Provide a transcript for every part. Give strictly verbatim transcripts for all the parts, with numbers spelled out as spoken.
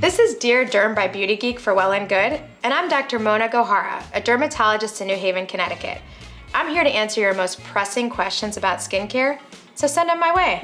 This is Dear Derm by Beauty Geek for Well and Good, and I'm Doctor Mona Gohara, a dermatologist in New Haven, Connecticut. I'm here to answer your most pressing questions about skincare, so send them my way.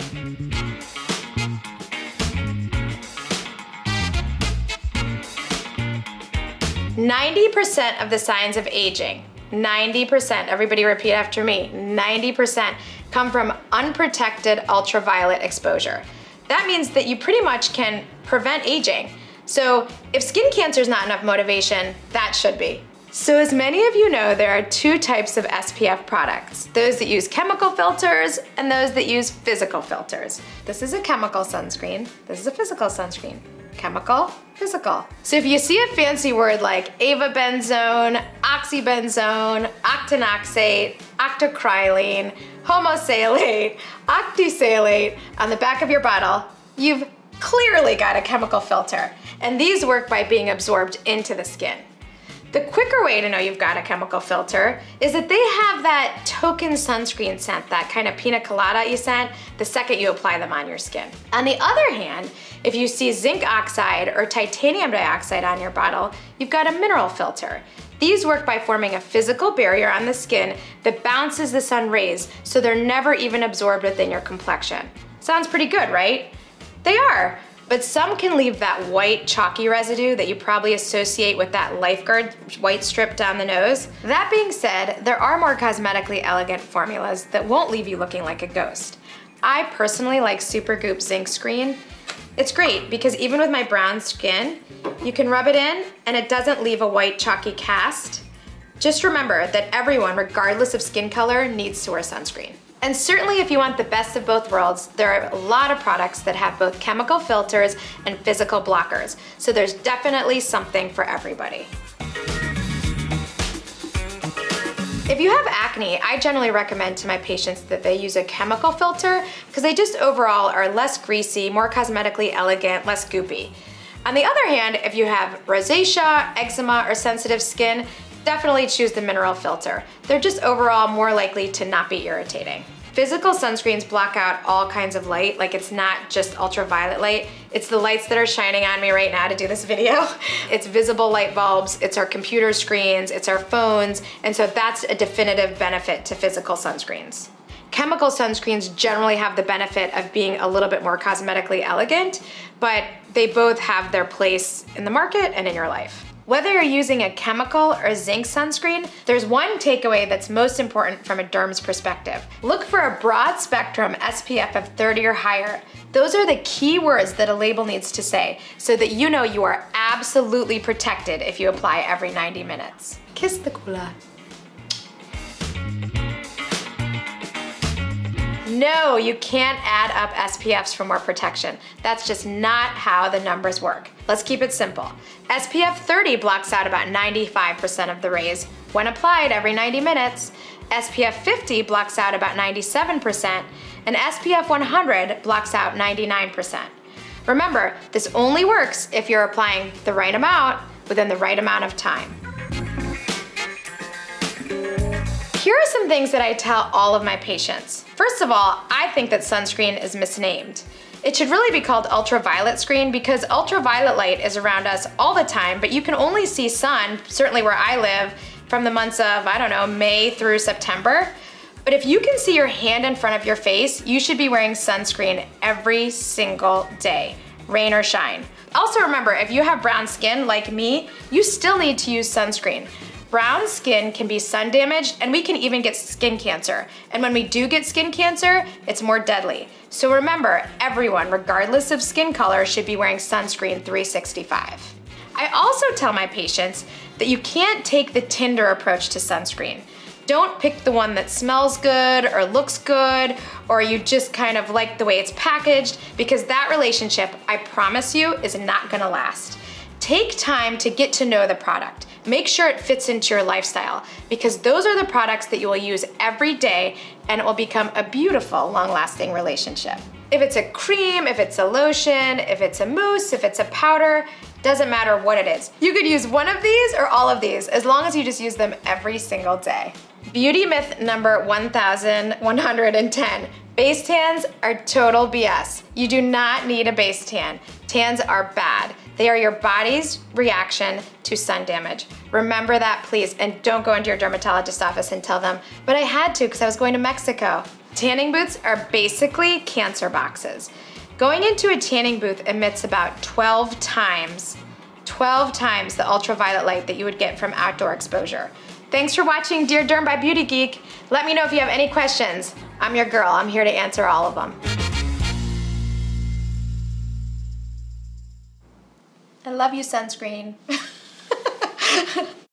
ninety percent of the signs of aging, ninety percent, everybody repeat after me, ninety percent come from unprotected ultraviolet exposure. That means that you pretty much can prevent aging. So if skin cancer is not enough motivation, that should be. So as many of you know, there are two types of S P F products, those that use chemical filters and those that use physical filters. This is a chemical sunscreen, this is a physical sunscreen. Chemical, physical. So if you see a fancy word like avobenzone, oxybenzone, octinoxate, octocrylene, homosalate, octisalate on the back of your bottle, you've clearly got a chemical filter, and these work by being absorbed into the skin. The quicker way to know you've got a chemical filter is that they have that token sunscreen scent, that kind of pina colada you scent, the second you apply them on your skin. On the other hand, if you see zinc oxide or titanium dioxide on your bottle, you've got a mineral filter. These work by forming a physical barrier on the skin that bounces the sun rays so they're never even absorbed within your complexion. Sounds pretty good, right? They are, but some can leave that white chalky residue that you probably associate with that lifeguard white strip down the nose. That being said, there are more cosmetically elegant formulas that won't leave you looking like a ghost. I personally like Supergoop Zinc Screen. It's great because even with my brown skin, you can rub it in and it doesn't leave a white chalky cast. Just remember that everyone, regardless of skin color, needs to wear sunscreen. And certainly if you want the best of both worlds, there are a lot of products that have both chemical filters and physical blockers. So there's definitely something for everybody. If you have acne, I generally recommend to my patients that they use a chemical filter because they just overall are less greasy, more cosmetically elegant, less goopy. On the other hand, if you have rosacea, eczema, or sensitive skin, definitely choose the mineral filter. They're just overall more likely to not be irritating. Physical sunscreens block out all kinds of light, like it's not just ultraviolet light, it's the lights that are shining on me right now to do this video. It's visible light bulbs, it's our computer screens, it's our phones, and so that's a definitive benefit to physical sunscreens. Chemical sunscreens generally have the benefit of being a little bit more cosmetically elegant, but they both have their place in the market and in your life. Whether you're using a chemical or zinc sunscreen, there's one takeaway that's most important from a derm's perspective. Look for a broad spectrum S P F of thirty or higher. Those are the key words that a label needs to say so that you know you are absolutely protected if you apply every ninety minutes. Kiss the cooler. No, you can't add up S P Fs for more protection. That's just not how the numbers work. Let's keep it simple. S P F thirty blocks out about ninety-five percent of the rays when applied every ninety minutes. S P F fifty blocks out about ninety-seven percent, and S P F one hundred blocks out ninety-nine percent. Remember, this only works if you're applying the right amount within the right amount of time. Here are some things that I tell all of my patients. First of all, I think that sunscreen is misnamed. It should really be called ultraviolet screen because ultraviolet light is around us all the time, but you can only see sun, certainly where I live, from the months of, I don't know, May through September. But if you can see your hand in front of your face, you should be wearing sunscreen every single day, rain or shine. Also remember, if you have brown skin like me, you still need to use sunscreen. Brown skin can be sun damaged, and we can even get skin cancer. And when we do get skin cancer, it's more deadly. So remember, everyone, regardless of skin color, should be wearing sunscreen three sixty-five. I also tell my patients that you can't take the Tinder approach to sunscreen. Don't pick the one that smells good or looks good or you just kind of like the way it's packaged, because that relationship, I promise you, is not gonna last. Take time to get to know the product. Make sure it fits into your lifestyle, because those are the products that you will use every day, and it will become a beautiful, long-lasting relationship. If it's a cream, if it's a lotion, if it's a mousse, if it's a powder, doesn't matter what it is. You could use one of these or all of these, as long as you just use them every single day. Beauty myth number one thousand one hundred ten. Base tans are total B S. You do not need a base tan. Tans are bad. They are your body's reaction to sun damage. Remember that, please, and don't go into your dermatologist's office and tell them, but I had to because I was going to Mexico. Tanning booths are basically cancer boxes. Going into a tanning booth emits about twelve times, twelve times the ultraviolet light that you would get from outdoor exposure. Thanks for watching Dear Derm by Beauty Geek. Let me know if you have any questions. I'm your girl, I'm here to answer all of them. I love you, sunscreen.